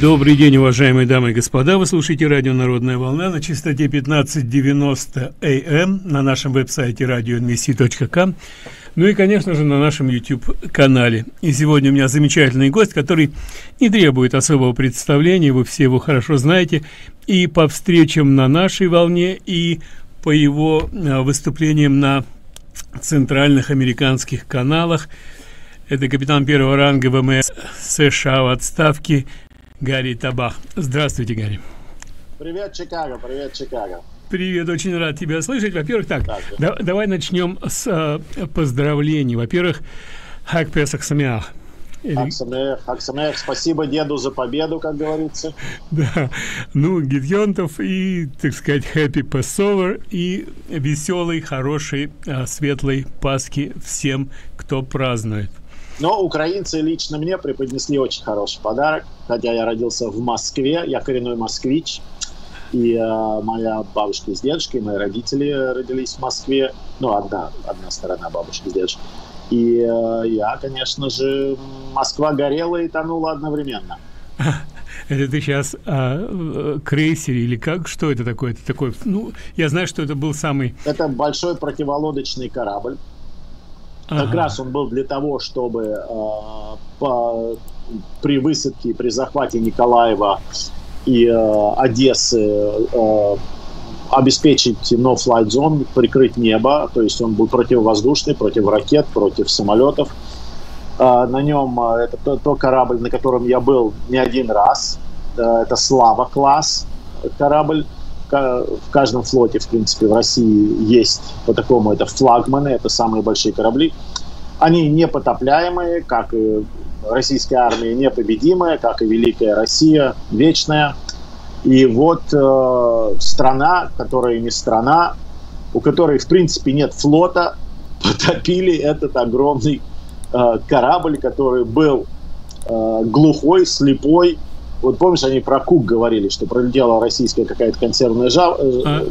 Добрый день, уважаемые дамы и господа. Вы слушаете радио «Народная волна» на частоте 1590 АМ, на нашем веб-сайте radionvc.com, ну и, конечно же, на нашем YouTube-канале. И сегодня у меня замечательный гость, который не требует особого представления, вы все его хорошо знаете, и по встречам на нашей волне, и по его выступлениям на центральных американских каналах. Это капитан первого ранга ВМС США в отставке Гарри Табах. Здравствуйте, Гарри. Привет, Чикаго. Привет, Чикаго. Привет, очень рад тебя слышать. Во-первых, давай начнем с поздравлений. Во-первых, Хак Песах Самеах. Хак Самеах. Спасибо деду за победу, как говорится. Да. Ну, Гидьонтов и, так сказать, Хэппи Пасовер и веселой, хорошей, светлой Пасхи всем, кто празднует. Но украинцы лично мне преподнесли очень хороший подарок. Хотя я родился в Москве, я коренной москвич. И моя бабушка с дедушкой, мои родители родились в Москве. Ну, одна сторона бабушки с дедушкой. И я, конечно же, Москва горела и тонула одновременно. Это ты сейчас крейсер или как? Что это такое? Это такой, ну, я знаю, что это был самый... Это большой противолодочный корабль. Как раз он был для того, чтобы при высадке, при захвате Николаева и Одессы обеспечить no-flight zone, прикрыть небо. То есть он был противовоздушный, против ракет, против самолетов. На нем, это тот корабль, на котором я был не один раз. Это «Слава-класс» корабль. В каждом флоте, в принципе, в России есть по такому, это флагманы, это самые большие корабли. Они непотопляемые, как и российская армия непобедимая, как и великая Россия вечная. И вот страна, которая не страна, у которой, в принципе, нет флота, потопили этот огромный корабль, который был глухой, слепой. Вот помнишь, они про Кук говорили, что пролетела российская какая-то консервная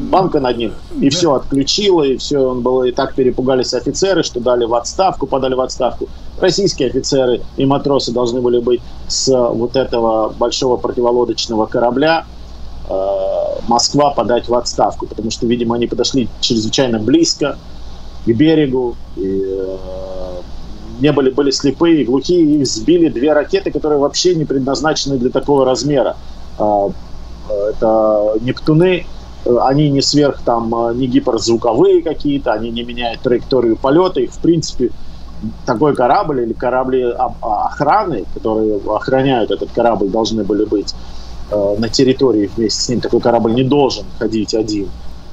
банка над ним, и все отключило, и все, он был, и так перепугались офицеры, что дали в отставку, подали в отставку. Российские офицеры и матросы должны были быть с вот этого большого противолодочного корабля Москва подать в отставку, потому что, видимо, они подошли чрезвычайно близко к берегу, и... были слепые, глухие, их сбили две ракеты, которые вообще не предназначены для такого размера. Это Нептуны, они не сверх, там, не гиперзвуковые какие-то, они не меняют траекторию полета, их, в принципе, такой корабль или корабли охраны, которые охраняют этот корабль, должны были быть на территории вместе с ним. Такой корабль не должен ходить один.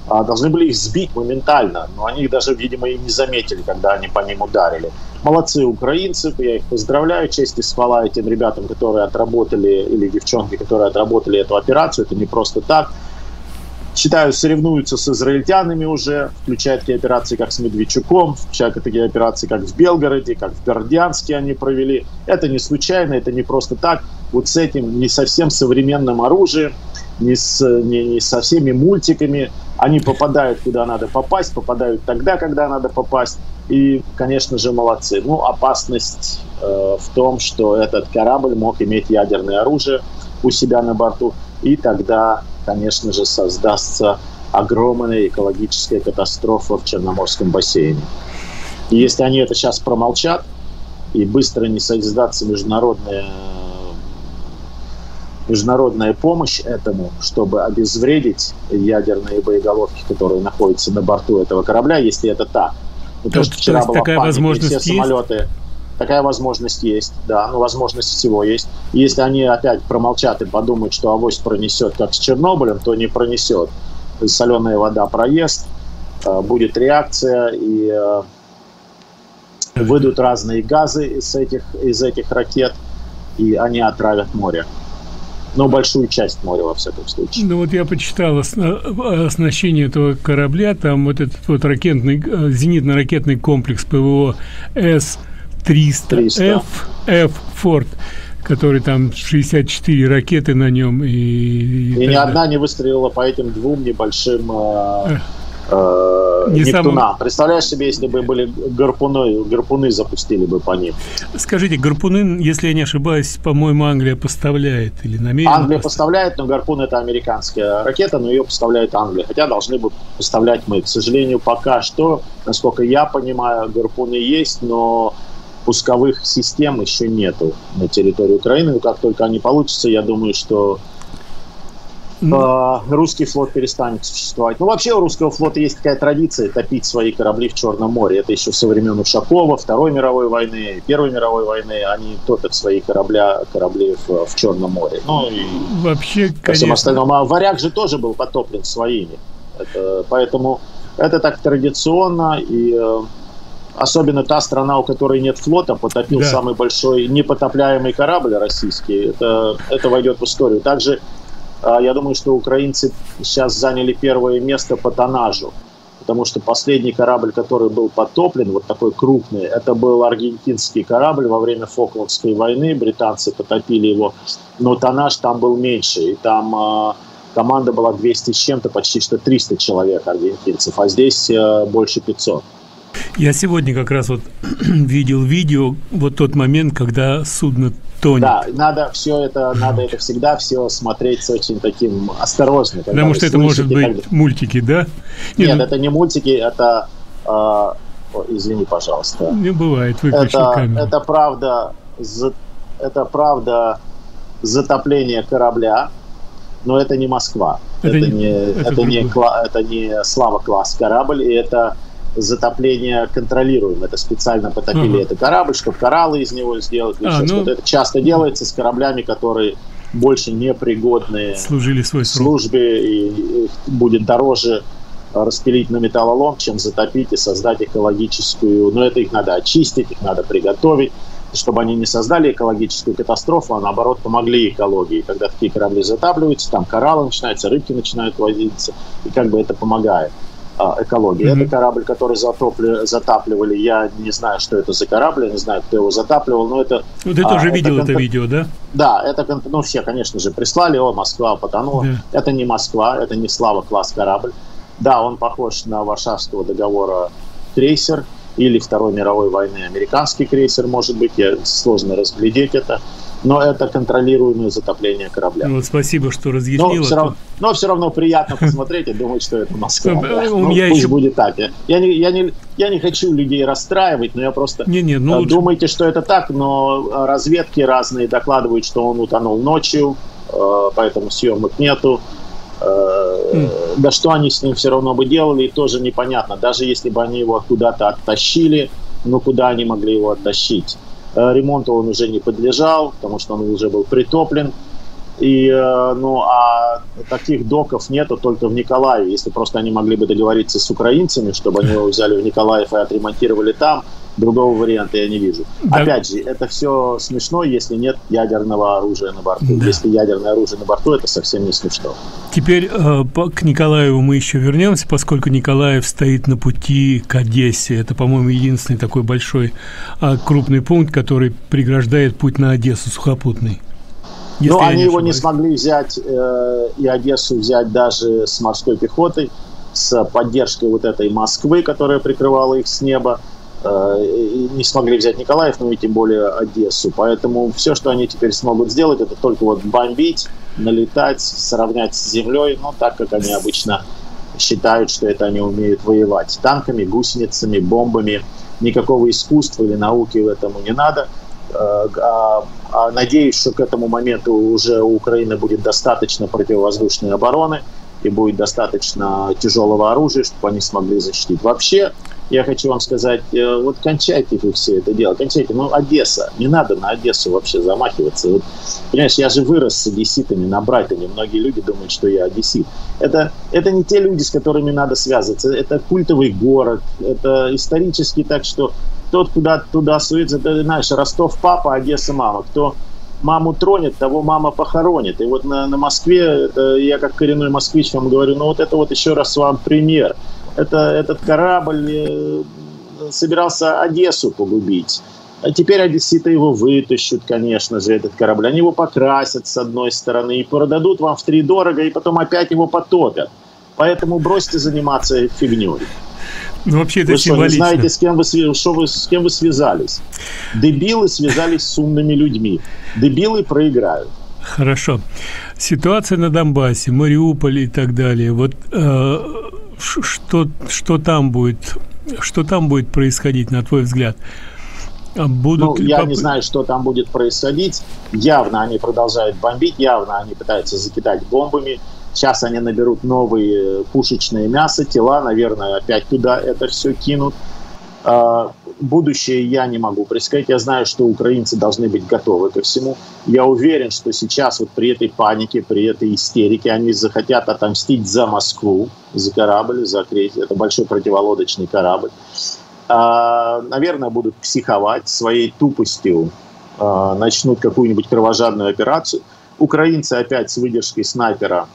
Должны были их сбить моментально, но они их даже, видимо, и не заметили, когда они по ним ударили. Молодцы украинцы, я их поздравляю, честь и хвала этим ребятам, которые отработали, или девчонки, которые отработали эту операцию, это не просто так. Считаю, соревнуются с израильтянами уже, включая такие операции, как с Медведчуком, включая такие операции, как в Белгороде, как в Бердянске они провели. Это не случайно, это не просто так. Вот с этим не совсем современным оружием, не со всеми мультиками. Они попадают, куда надо попасть, попадают тогда, когда надо попасть. И, конечно же, молодцы. Ну, опасность в том, что этот корабль мог иметь ядерное оружие у себя на борту. И тогда, конечно же, создастся огромная экологическая катастрофа в Черноморском бассейне. И если они это сейчас промолчат, и быстро не создастся международная помощь этому, чтобы обезвредить ядерные боеголовки, которые находятся на борту этого корабля, если это так. Потому что вчера была паника, все самолеты... Такая возможность есть, да, но возможность всего есть. Если они опять промолчат и подумают, что авось пронесет, как с Чернобылем, то не пронесет. Соленая вода проест, будет реакция, и выйдут разные газы из этих ракет, и они отравят море. Но большую часть моря, во всяком случае. Ну вот я почитал оснащение этого корабля, там вот этот вот зенитно-ракетный комплекс ПВО С 300 F Форд, который там 64 ракеты на нем. И ни одна не выстрелила по этим двум небольшим Нептуна. Представляешь себе, если бы были гарпуны запустили бы по ним. Скажите, гарпуны, если я не ошибаюсь, по-моему, Англия поставляет или намерена? Англия поставляет, но гарпун — это американская ракета, но ее поставляет Англия. Хотя должны бы поставлять мы. К сожалению, пока что, насколько я понимаю, гарпуны есть, но пусковых систем еще нету на территории Украины. Но как только они получатся, я думаю, что русский флот перестанет существовать. Ну, вообще у русского флота есть такая традиция топить свои корабли в Черном море. Это еще со времен Ушакова, Второй мировой войны, Первой мировой войны. Они топят свои корабли в Черном море. Ну, и вообще, ко всем остальному. А «Варяг» же тоже был потоплен своими. Поэтому это так традиционно. И особенно та страна, у которой нет флота, потопил самый большой непотопляемый корабль российский. Это войдет в историю. Также я думаю, что украинцы сейчас заняли первое место по тоннажу, потому что последний корабль, который был потоплен, вот такой крупный, это был аргентинский корабль во время Фолклендской войны, британцы потопили его, но тоннаж там был меньше, и там команда была 200 с чем-то, почти что 300 человек аргентинцев, а здесь больше 500. Я сегодня как раз вот видел видео, вот тот момент, когда судно тонет. Да, надо это всегда все смотреть с очень таким осторожным. Потому что это может быть мультики, да? Нет, это не мультики, это... извини, пожалуйста. Не бывает, выключил камеру. Это правда затопление корабля, но это не Москва. Это не «Слава-класс» корабль, и это... Затопление контролируем. Это специально потопили этот корабль, чтобы кораллы из него сделать. Это часто делается с кораблями, которые больше непригодны служили свой срок. Службе, и будет дороже распилить на металлолом, чем затопить и создать экологическую... Но это их надо очистить, их надо приготовить, чтобы они не создали экологическую катастрофу, а наоборот помогли экологии. Когда такие корабли затапливаются, там кораллы начинаются, рыбки начинают водиться, и как бы это помогает экологии. Это корабль, который затапливали. Я не знаю, что это за корабль, я не знаю, кто его затапливал, но это... Ну, ты тоже видел это видео, да? Да, это... Ну, все, конечно же, прислали, Москва потонула. Да. Это не Москва, это не «Слава-класс» корабль. Да, он похож на Варшавского договора крейсер или Второй мировой войны американский крейсер, может быть, сложно разглядеть это. Но это контролируемое затопление корабля. Ну, вот спасибо, что разъяснил. Но все равно приятно посмотреть и думать, что это Москва. Пусть будет так. Я не хочу людей расстраивать, но я просто... Думайте, что это так, но разведки разные докладывают, что он утонул ночью, поэтому съемок нету. Да что они с ним все равно бы делали, тоже непонятно. Даже если бы они его куда-то оттащили, но куда они могли его оттащить? Ремонту он уже не подлежал, потому что он уже был притоплен. И, таких доков нету только в Николаеве. Если просто они могли бы договориться с украинцами, чтобы они его взяли в Николаев и отремонтировали там, другого варианта я не вижу. Да. Опять же, это все смешно, если нет ядерного оружия на борту. Да. Если ядерное оружие на борту, это совсем не смешно. Теперь к Николаеву мы еще вернемся, поскольку Николаев стоит на пути к Одессе. Это, по-моему, единственный такой большой крупный пункт, который преграждает путь на Одессу сухопутный. Но они его не смогли взять, и Одессу взять даже с морской пехотой, с поддержкой вот этой Москвы, которая прикрывала их с неба. Не смогли взять Николаев, ну и тем более Одессу. Поэтому все, что они теперь смогут сделать, это только вот бомбить, налетать, сравнять с землей, ну так, как они обычно считают, что это они умеют воевать. Танками, гусеницами, бомбами. Никакого искусства или науки в этом не надо. Надеюсь, что к этому моменту уже у Украины будет достаточно противовоздушной обороны и будет достаточно тяжелого оружия, чтобы они смогли защитить. Вообще, я хочу вам сказать, вот кончайте вы все это дело, кончайте. Ну, Одесса, не надо на Одессу вообще замахиваться. Вот, понимаешь, я же вырос с одесситами на Брайтоне, многие люди думают, что я одессит. Это не те люди, с которыми надо связываться, это культовый город, это исторический, так что... Тот, куда туда суется, ты знаешь, Ростов папа, Одесса мама. Кто маму тронет, того мама похоронит. И вот на Москве, я как коренной москвич вам говорю, ну вот это вот еще раз вам пример. Этот корабль собирался Одессу погубить. А теперь одесситы его вытащат, конечно же, этот корабль. Они его покрасят с одной стороны и продадут вам втридорого, и потом опять его потопят. Поэтому бросьте заниматься фигней. Ну, вообще это символично. Вы знаете, с кем вы связались? Дебилы связались с умными людьми. Дебилы проиграют. Хорошо. Ситуация на Донбассе, Мариуполь и так далее. Вот что там будет происходить, на твой взгляд? Будут я не знаю, что там будет происходить. Явно они продолжают бомбить, явно они пытаются закидать бомбами. Сейчас они наберут новые пушечные мясо, тела, наверное, опять туда это все кинут. Будущее я не могу предсказать. Я знаю, что украинцы должны быть готовы ко всему. Я уверен, что сейчас вот при этой панике, при этой истерике они захотят отомстить за Москву, за корабль, за крейсер. Это большой противолодочный корабль. Наверное, будут психовать своей тупостью, начнут какую-нибудь кровожадную операцию. Украинцы опять с выдержкой снайпера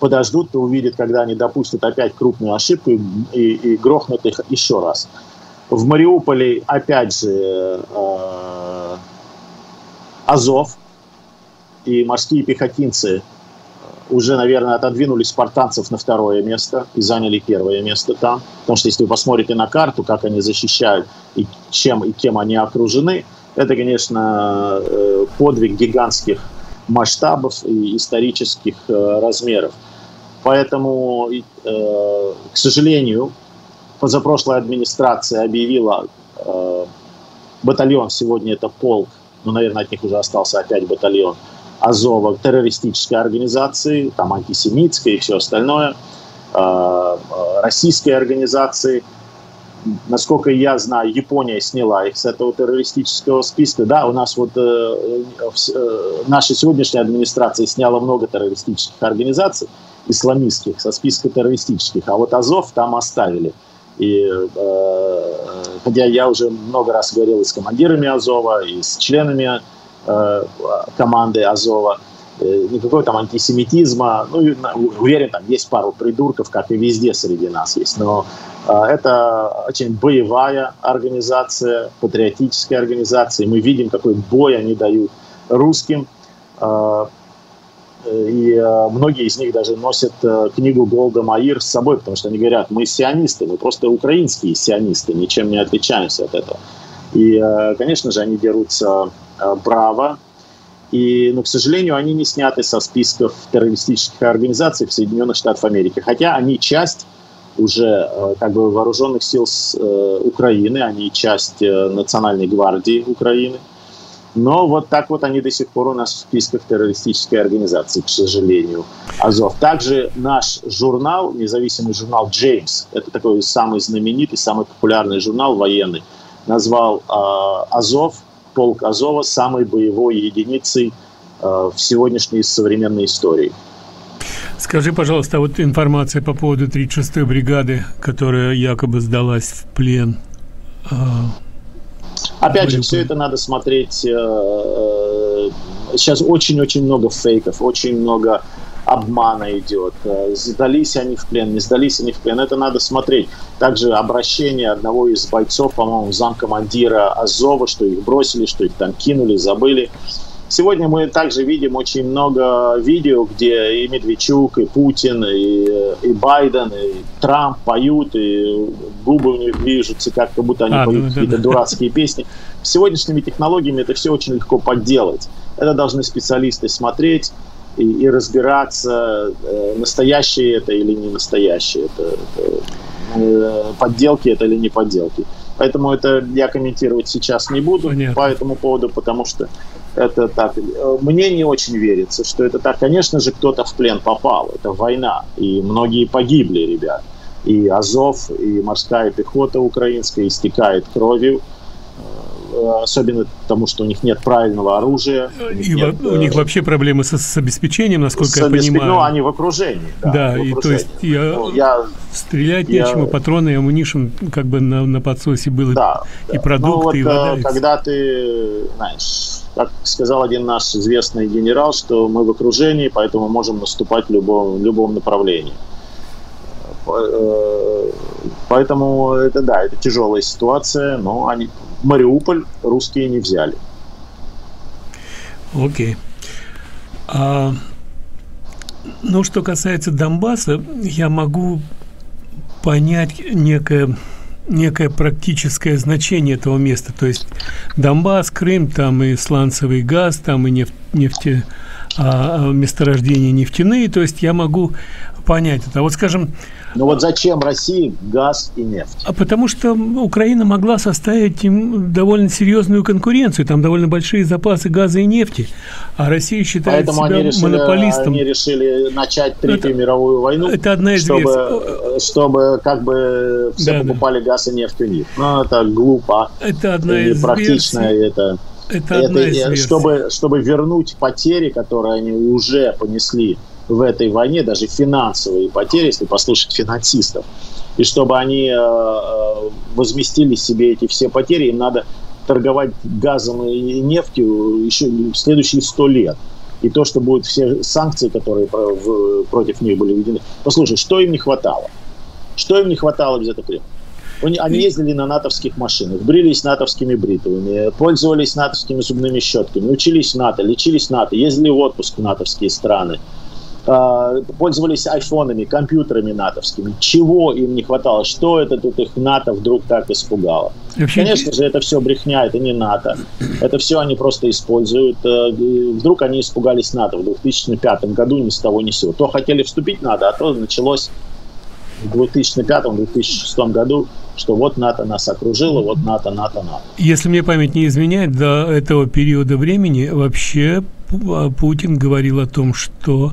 подождут, увидят, когда они допустят опять крупную ошибку и грохнут их еще раз. В Мариуполе опять же Азов и морские пехотинцы уже, наверное, отодвинули спартанцев на второе место и заняли первое место там. Потому что если вы посмотрите на карту, как они защищают и чем и кем они окружены, это, конечно, подвиг гигантских масштабов и исторических размеров. Поэтому, к сожалению, позапрошлая администрация объявила батальон, сегодня это полк, ну, наверное, от них уже остался опять батальон, Азова, террористической организации, там антисемитской и все остальное, российской организации. Насколько я знаю, Япония сняла их с этого террористического списка. Да, у нас вот наша сегодняшняя администрация сняла много террористических организаций, исламистских, со списка террористических. А вот Азов там оставили. И, хотя я уже много раз говорил и с командирами Азова, и с членами команды Азова, никакого там антисемитизма, ну, уверен, там есть пару придурков, как и везде среди нас есть, но это очень боевая организация, патриотическая организация, мы видим, какой бой они дают русским, и многие из них даже носят книгу Голда Маир с собой, потому что они говорят, мы сионисты, мы просто украинские сионисты, ничем не отличаемся от этого. И, конечно же, они дерутся браво. И, но, к сожалению, они не сняты со списков террористических организаций в Соединенных Штатах Америки. хотя они часть уже как бы вооруженных сил Украины, они часть Национальной гвардии Украины. Но вот так вот они до сих пор у нас в списках террористической организации, к сожалению, Азов. Также наш журнал, независимый журнал «Джеймс», это такой самый знаменитый, самый популярный журнал военный, назвал Азов, полк Азова, самой боевой единицей в сегодняшней современной истории. Скажи, пожалуйста, вот информация по поводу 36-й бригады, которая якобы сдалась в плен. Опять же, все это надо смотреть. Сейчас очень-очень много фейков, очень много обмана идет. Сдались они в плен, не сдались они в плен. Это надо смотреть. Также обращение одного из бойцов, по-моему, замкомандира Азова, что их бросили, что их там кинули, забыли. Сегодня мы также видим очень много видео, где и Медведчук, и Путин, и Байден, и Трамп поют, и губы у них движутся, как будто они поют какие-то дурацкие песни. С сегодняшними технологиями это все очень легко подделать. Это должны специалисты смотреть и разбираться, настоящее это или не настоящее, это подделки это или не подделки. Поэтому это я комментировать сейчас не буду. Нет. По этому поводу, потому что это так. Мне не очень верится, что это так. Конечно же, кто-то в плен попал. Это война. И многие погибли, ребят. И Азов, и морская пехота украинская истекает кровью. Особенно потому, что у них нет правильного оружия. У них вообще проблемы с обеспечением, насколько я понимаю. Ну, они в окружении. Да, в окружении. То есть стрелять нечему, патроны и амунишн как бы на подсосе было. Да. Продукты, вот, и вода. Когда ты, знаешь, как сказал один наш известный генерал, что мы в окружении, поэтому можем наступать в любом направлении. Поэтому это, да, это тяжелая ситуация, но они... Мариуполь русские не взяли. Окей. Но что касается Донбасса, я могу понять некое практическое значение этого места. То есть Донбасс, Крым, там и сланцевый газ, там и месторождения нефтяные. То есть я могу понять это. А вот, скажем... Ну вот зачем России газ и нефть? Потому что Украина могла составить им довольно серьезную конкуренцию. Там довольно большие запасы газа и нефти. А Россия считает себя монополистом. Они решили начать Третью мировую войну, это одна из чтобы как бы все покупали газ и нефть у них. Но это глупо. Это одна из непрактично. Это чтобы вернуть потери, которые они уже понесли в этой войне, даже финансовые потери, если послушать финансистов, и чтобы они возместили себе эти все потери, им надо торговать газом и нефтью еще следующие 100 лет. И то, что будут все санкции, которые против них были введены. Послушай, что им не хватало? Что им не хватало без этого времени? Они ездили на натовских машинах, брились натовскими бритвами, пользовались натовскими зубными щетками, учились в НАТО, лечились в НАТО, ездили в отпуск в натовские страны, пользовались айфонами, компьютерами натовскими. Чего им не хватало? Что это тут их НАТО вдруг так испугало? Конечно же, это все брехня, это не НАТО. Это все они просто используют. Вдруг они испугались НАТО в 2005 году ни с того ни с сего. То хотели вступить в НАТО, а то началось в 2005-2006 году, что вот НАТО нас окружило, вот НАТО. Если мне память не изменяет, до этого периода времени вообще Путин говорил о том, что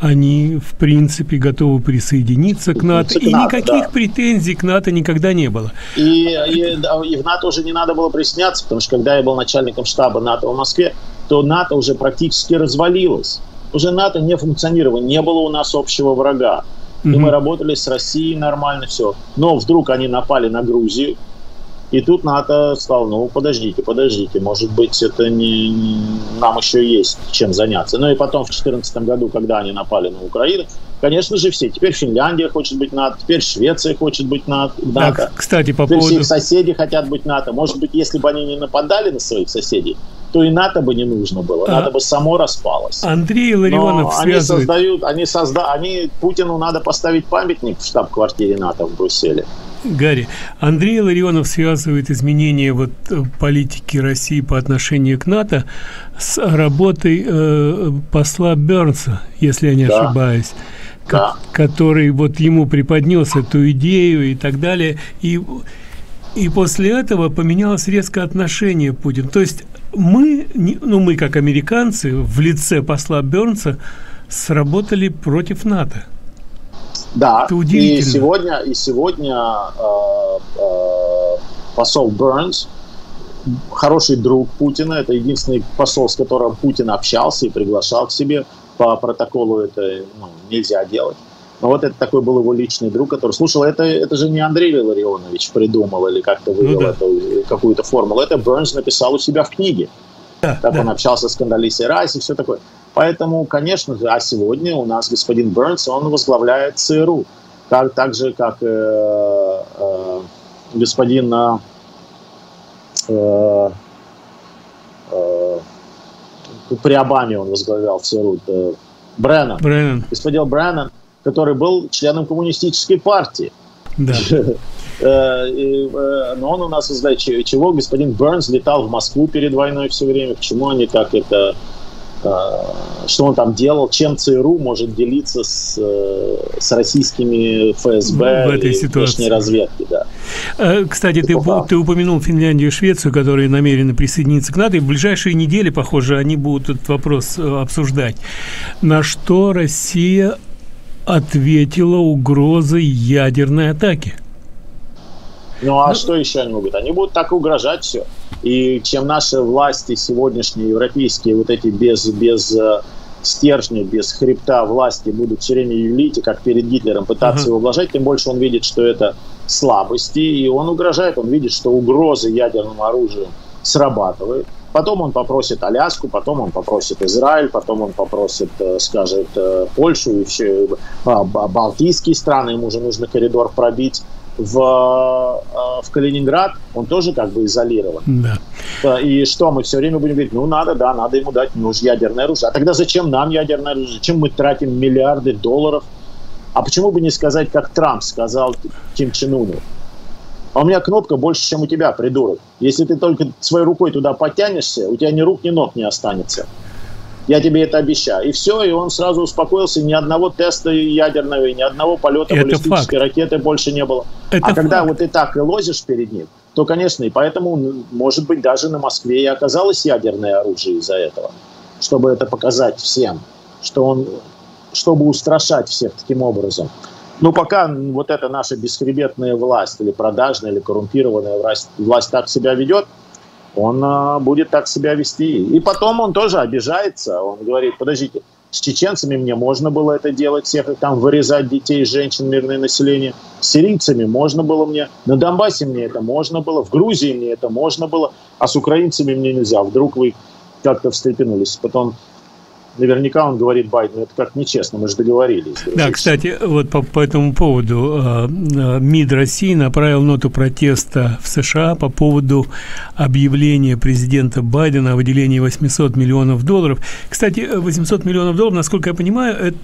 они, в принципе, готовы присоединиться к НАТО. И никаких претензий к НАТО никогда не было. И в НАТО уже не надо было присоединяться, потому что когда я был начальником штаба НАТО в Москве, то НАТО уже практически развалилось. Уже НАТО не функционировало, не было у нас общего врага. И мы работали с Россией нормально, все. Но вдруг они напали на Грузию, и тут НАТО стало, ну, подождите, может быть, это не... нам еще есть чем заняться. Ну и потом в 2014 году, когда они напали на Украину, конечно же, все. Теперь Финляндия хочет быть НАТО, теперь Швеция хочет быть НАТО. Так, кстати, по поводу... Теперь все соседи хотят быть НАТО. Может быть, если бы они не нападали на своих соседей, то и НАТО бы не нужно было, НАТО бы само распалось. Андрей Ларионов связывает. Путину надо поставить памятник в штаб-квартире НАТО в Брюсселе. Гарри, Андрей Ларионов связывает изменения вот политики России по отношению к НАТО с работой посла Бернса, если я не ошибаюсь. Который вот ему преподнес эту идею и так далее. И после этого поменялось резко отношение Путина. То есть мы, как американцы, в лице посла Бернса сработали против НАТО. Да, это удивительно. И сегодня посол Бернс, хороший друг Путина, это единственный посол, с которым Путин общался и приглашал к себе. По протоколу это нельзя делать. Но вот это такой был его личный друг, который слушал. Это же не Андрей Ларионович придумал или как-то вывел какую-то формулу. Это Бернс написал у себя в книге. Он общался с Кондолисой Райс и все такое. Поэтому, конечно же, а сегодня у нас господин Бернс, он возглавляет ЦРУ. Так же, как господин... при Обаме он возглавлял ЦРУ. Бреннан. Господин Бреннан, который был членом коммунистической партии. Да. Но он у нас, знаете, чего господин Бернс летал в Москву перед войной все время, почему они так это, что он там делал, чем ЦРУ может делиться с российскими ФСБ в этой ситуации разведки, да. Кстати, ты упомянул Финляндию и Швецию, которые намерены присоединиться к НАТО, и в ближайшие недели, похоже, они будут этот вопрос обсуждать. На что Россия ответила угрозой ядерной атаки. Что еще они могут? Они будут так угрожать все. И чем наши власти сегодняшние, европейские, вот эти без стержня, без хребта власти будут все время юлить и как перед Гитлером пытаться его ублажать, тем больше он видит, что это слабости, и он угрожает, он видит, что угрозы ядерным оружием срабатывают. Потом он попросит Аляску, потом он попросит Израиль, потом он попросит, скажет, Польшу, еще балтийские страны, ему же нужно коридор пробить. в Калининград, он тоже как бы изолирован. Да. И что, мы все время будем говорить, ну надо, да, надо ему дать, ну уж ядерное оружие. А тогда зачем нам ядерное оружие? Зачем мы тратим миллиарды долларов? А почему бы не сказать, как Трамп сказал Ким Чен Уну? А у меня кнопка больше, чем у тебя, придурок. Если ты только своей рукой туда потянешься, у тебя ни рук, ни ног не останется. Я тебе это обещаю. И все, и он сразу успокоился. Ни одного теста ядерного, ни одного полета баллистической ракеты больше не было. А когда вот и так и лозишь перед ним, то, конечно, и поэтому, может быть, даже на Москве и оказалось ядерное оружие из-за этого. Чтобы это показать всем. Что он, чтобы устрашать всех таким образом. Но пока вот эта наша бесхребетная власть, или продажная, или коррумпированная власть так себя ведет, он будет так себя вести. И потом он тоже обижается. Он говорит, подождите, с чеченцами мне можно было это делать, всех там вырезать детей, женщин, мирное население. С сирийцами можно было мне. На Донбассе мне это можно было. В Грузии мне это можно было. А с украинцами мне нельзя. Вдруг вы как-то встрепенулись. Потом наверняка он говорит Байдену, это как нечестно, мы же договорились. Да, кстати, вот по этому поводу МИД России направил ноту протеста в США по поводу объявления президента Байдена о выделении $800 миллионов. Кстати, $800 миллионов, насколько я понимаю,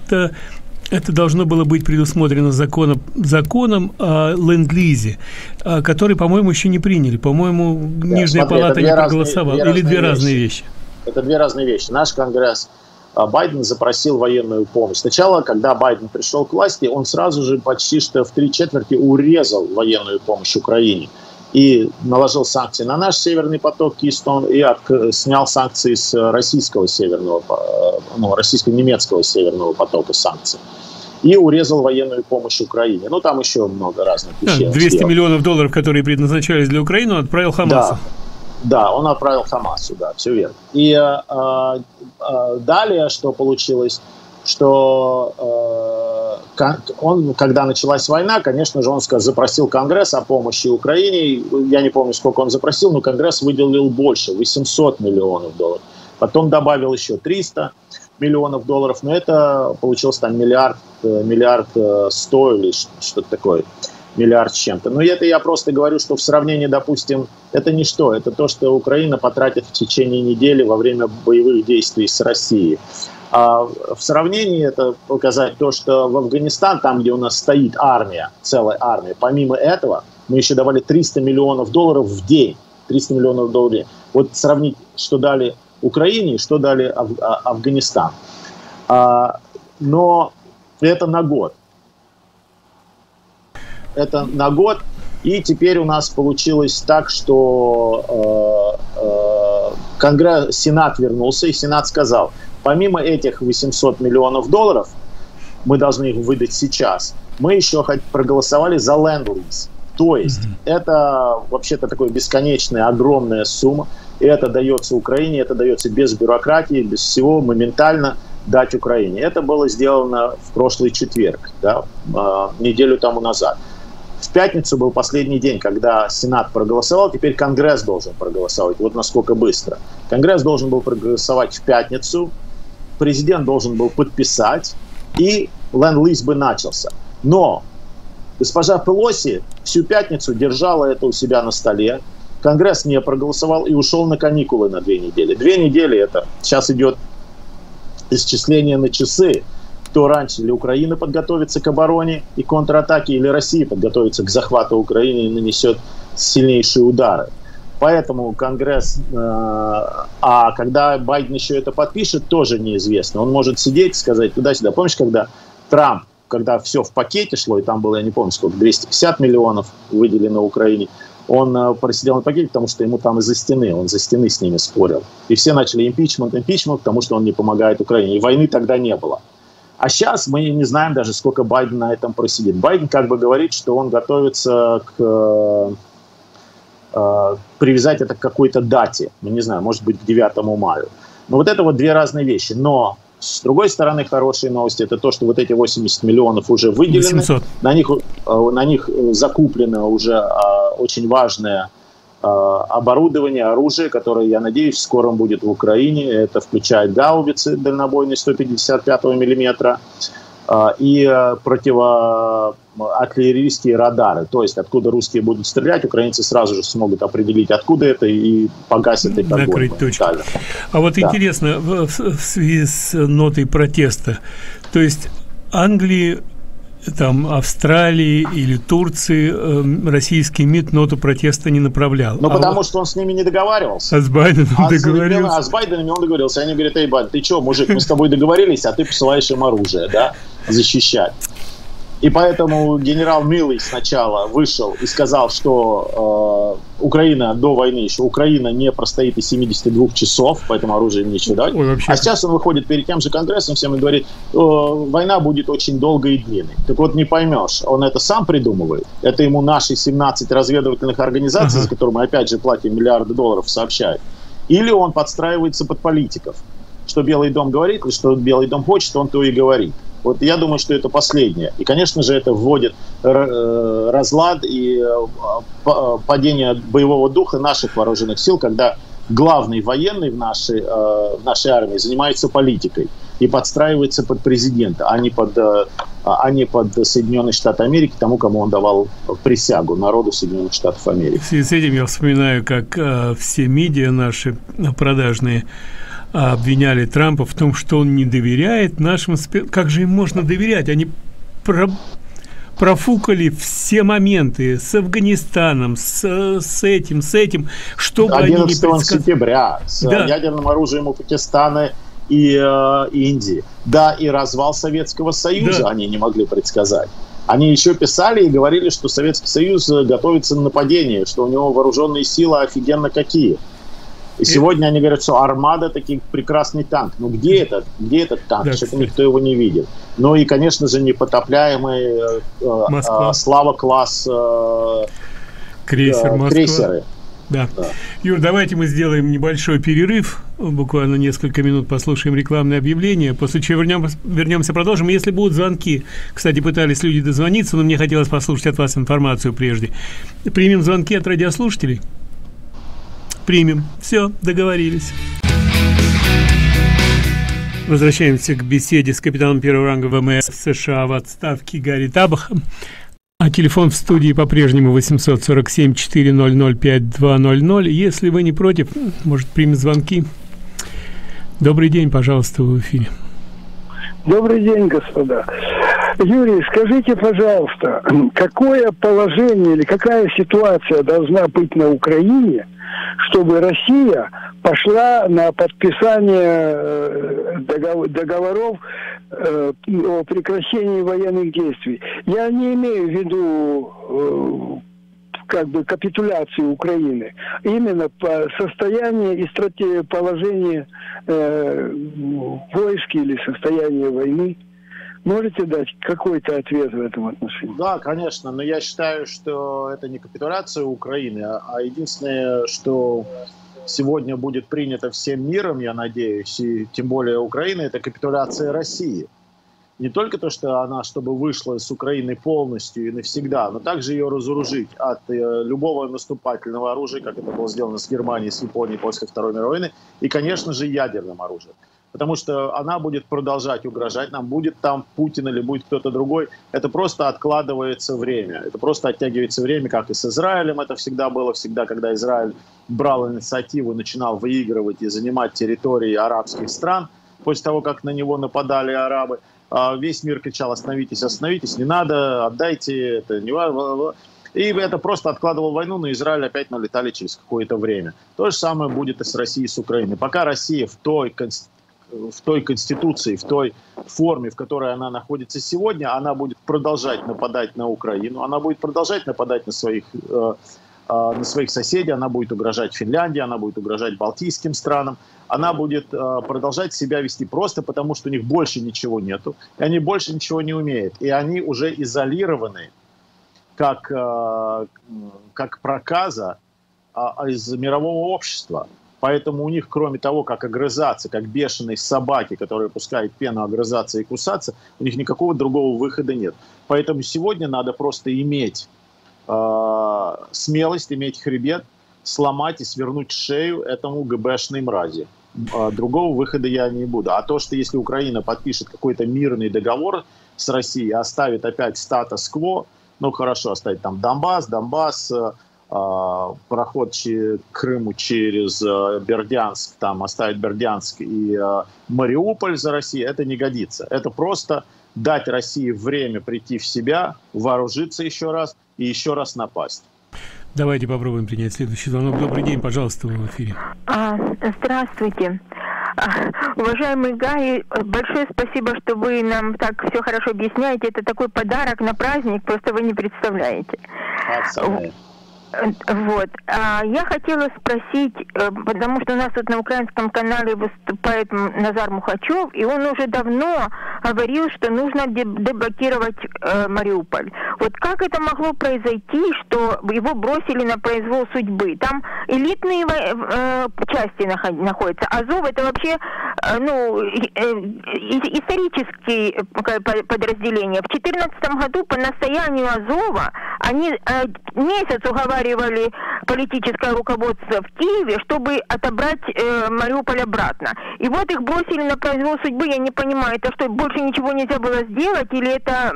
это должно было быть предусмотрено законом о ленд-лизе, который, по-моему, еще не приняли. По-моему, да, Нижняя Палата не проголосовала. Или две разные вещи. Это две разные вещи. Наш Конгресс... Байден запросил военную помощь. Сначала, когда Байден пришел к власти, он сразу же почти что в 3/4 урезал военную помощь Украине. И наложил санкции на наш Северный поток, Keystone, и снял санкции с российского Северного, ну, российско-немецкого Северного потока санкций. И урезал военную помощь Украине. Ну, там еще много разных вещей. 200 миллионов долларов, которые предназначались для Украины, он отправил Хамасу. Да. Да, он отправил Хамасу, да, все верно. И далее, что получилось, что он, когда началась война, конечно же, он запросил Конгресс о помощи Украине. Я не помню, сколько он запросил, но Конгресс выделил больше, $800 миллионов. Потом добавил еще $300 миллионов, но это получилось там миллиард сто или что-то такое. Миллиард с чем-то. Но это я просто говорю, что в сравнении, допустим, это ничто. Это то, что Украина потратит в течение недели во время боевых действий с Россией. А в сравнении это показать то, что в Афганистан, там, где у нас стоит армия, целая армия, помимо этого, мы еще давали $300 миллионов в день. $300 миллионов в день. Вот сравнить, что дали Украине и что дали Афганистан. Но это на год. Это на год, и теперь у нас получилось так, что Конгресс, Сенат вернулся, и Сенат сказал, помимо этих $800 миллионов, мы должны их выдать сейчас, мы еще проголосовали за ленд-лиз. То есть это вообще-то такая бесконечная, огромная сумма, и это дается Украине, это дается без бюрократии, без всего, моментально дать Украине. Это было сделано в прошлый четверг, да, неделю тому назад. В пятницу был последний день, когда Сенат проголосовал, теперь Конгресс должен проголосовать. Вот насколько быстро. Конгресс должен был проголосовать в пятницу, президент должен был подписать, и ленд-лиз бы начался. Но госпожа Пелоси всю пятницу держала это у себя на столе, Конгресс не проголосовал и ушел на каникулы на 2 недели. 2 недели это сейчас идет исчисление на часы. Кто раньше, или Украина подготовится к обороне и контратаке, или Россия подготовится к захвату Украины и нанесет сильнейшие удары. Поэтому Конгресс, а когда Байден еще это подпишет, тоже неизвестно. Он может сидеть и сказать туда-сюда. Помнишь, когда Трамп, когда все в пакете шло, и там было, я не помню сколько, 250 миллионов выделено Украине, он просидел на пакете, потому что ему там из-за стены, он за стены с ними спорил. И все начали импичмент, потому что он не помогает Украине. И войны тогда не было. А сейчас мы не знаем даже, сколько Байден на этом просидит. Байден как бы говорит, что он готовится привязать это к какой-то дате. Ну, не знаю, может быть, к 9 мая. Но вот это вот две разные вещи. Но, с другой стороны, хорошие новости – это то, что вот эти 80 миллионов уже выделены. На них закуплено уже очень важное оборудование, оружие, которое, я надеюсь, в скором будет в Украине. Это включает гаубицы дальнобойные 155 миллиметра, и противоартиллерийские радары. То есть, откуда русские будут стрелять, украинцы сразу же смогут определить, откуда это, и погасят их огонь. Накрыть точку. А вот интересно, в связи с нотой протеста, то есть Англии, там, Австралии или Турции российский МИД ноту протеста не направлял. Ну, потому вот... что он с ними не договаривался. А с Байденом договорился. А с Байденом он договорился. Они говорят: эй, Байден, ты что, мужик, мы с тобой договорились, а ты посылаешь им оружие, да, защищать. И поэтому генерал Милый сначала вышел и сказал, что Украина до войны еще, Украина не простоит и 72 часов, поэтому оружие им нечего давать. Ой, а сейчас он выходит перед тем же Конгрессом, всем и говорит, война будет очень долгой и длинной. Так вот, не поймешь, он это сам придумывает, это ему наши 17 разведывательных организаций, за которые мы опять же платим миллиарды долларов, сообщают, или он подстраивается под политиков. Что Белый дом говорит, что Белый дом хочет, он то и говорит. Вот я думаю, что это последнее. И, конечно же, это вводит разлад и падение боевого духа наших вооруженных сил, когда главный военный в нашей армии занимается политикой и подстраивается под президента, а не под Соединенные Штаты Америки, тому, кому он давал присягу, народу Соединенных Штатов Америки. В связи с этим я вспоминаю, как все медиа наши продажные обвиняли Трампа в том, что он не доверяет нашим спецслужбам. Как же им можно доверять? Они профукали все моменты с Афганистаном, с этим, чтобы они не предсказали. 11 сентября с ядерным оружием у Пакистана и Индии. Да, и развал Советского Союза они не могли предсказать. Они еще писали и говорили, что Советский Союз готовится на нападение, что у него вооруженные силы офигенно какие. И сегодня они говорят, что «Армада» — такой прекрасный танк. Ну где этот танк? Да, что-то никто его не видит. Ну и, конечно же, непотопляемый «Слава-класс» крейсеры. Да. Юр, давайте мы сделаем небольшой перерыв, буквально несколько минут послушаем рекламное объявление, после чего вернемся, продолжим. Если будут звонки, кстати, пытались люди дозвониться, но мне хотелось послушать от вас информацию прежде. Примем звонки от радиослушателей. Примем. Все, договорились. Возвращаемся к беседе с капитаном первого ранга ВМС США в отставке Гарри Табахом. А телефон в студии по-прежнему 847-400-5200. Если вы не против, может, примем звонки. Добрый день, пожалуйста, вы в эфире. Добрый день, господа. Юрий, скажите, пожалуйста, какое положение или какая ситуация должна быть на Украине, чтобы Россия пошла на подписание договоров о прекращении военных действий? Я не имею в виду как бы капитуляцию Украины, именно по состоянию и стратегии положения войск или состояние войны. Можете дать какой-то ответ в этом отношении? Да, конечно, но я считаю, что это не капитуляция Украины, а единственное, что сегодня будет принято всем миром, я надеюсь, и тем более Украина, это капитуляция России. Не только то, что она, чтобы вышла с Украины полностью и навсегда, но также ее разоружить от любого наступательного оружия, как это было сделано с Германией, с Японией после Второй мировой войны, и, конечно же, ядерным оружием. Потому что она будет продолжать угрожать нам, будет там Путин или будет кто-то другой. Это просто откладывается время, это просто оттягивается время, как и с Израилем. Это всегда было, всегда, когда Израиль брал инициативу, начинал выигрывать и занимать территории арабских стран. После того, как на него нападали арабы, весь мир кричал: остановитесь, остановитесь, не надо, отдайте, это не важно. И это просто откладывал войну, но Израиль опять налетали через какое-то время. То же самое будет и с Россией, и с Украиной. Пока Россия в той конституции, в той форме, в которой она находится сегодня, она будет продолжать нападать на Украину, она будет продолжать нападать на своих соседей, она будет угрожать Финляндии, она будет угрожать балтийским странам, она будет продолжать себя вести просто потому, что у них больше ничего нету, и они больше ничего не умеют, и они уже изолированы как проказа из мирового общества. Поэтому у них, кроме того, как огрызаться, как бешеные собаки, которые пускают пену, огрызаться и кусаться, у них никакого другого выхода нет. Поэтому сегодня надо просто иметь смелость, иметь хребет, сломать и свернуть шею этому ГБшной мрази. Другого выхода я не буду. А то, что если Украина подпишет какой-то мирный договор с Россией, оставит опять статус-кво, ну хорошо, оставить там Донбасс, проход к Крыму через Бердянск, там оставить Бердянск и Мариуполь за Россией, это не годится. Это просто дать России время прийти в себя, вооружиться еще раз и еще раз напасть. Давайте попробуем принять следующий звонок. Добрый день, пожалуйста, вы в эфире. Здравствуйте. Уважаемый Гарри, большое спасибо, что вы нам так все хорошо объясняете. Это такой подарок на праздник, просто вы не представляете. Абсолютно. Вот. Я хотела спросить, потому что у нас тут на украинском канале выступает Назар Мухачев, и он уже давно говорил, что нужно деблокировать Мариуполь. Вот как это могло произойти, что его бросили на произвол судьбы? Там элитные части находятся. Азов — это вообще исторические подразделения. В 2014 году по настоянию Азова они месяц уговаривали политическое руководство в Киеве, чтобы отобрать Мариуполь обратно. И вот их бросили на произвол судьбы, я не понимаю, это что, больше ничего нельзя было сделать, или это,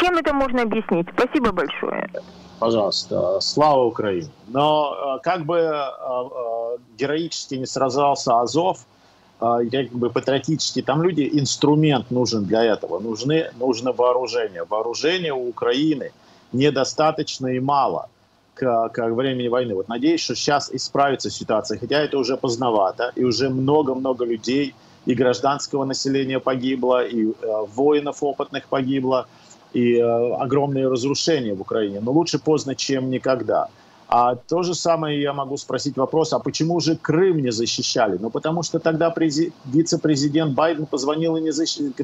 чем это можно объяснить? Спасибо большое. Пожалуйста, слава Украине. Но как бы героически не сражался Азов, как бы патриотически, там люди, инструмент нужен для этого, нужно вооружение. Вооружение у Украины недостаточно и мало. К времени войны. Вот надеюсь, что сейчас исправится ситуация, хотя это уже поздновато, и уже много-много людей, и гражданского населения погибло, и воинов опытных погибло, и огромные разрушения в Украине. Но лучше поздно, чем никогда. А то же самое я могу спросить вопрос, а почему же Крым не защищали? Ну, потому что тогда вице-президент Байден позвонил и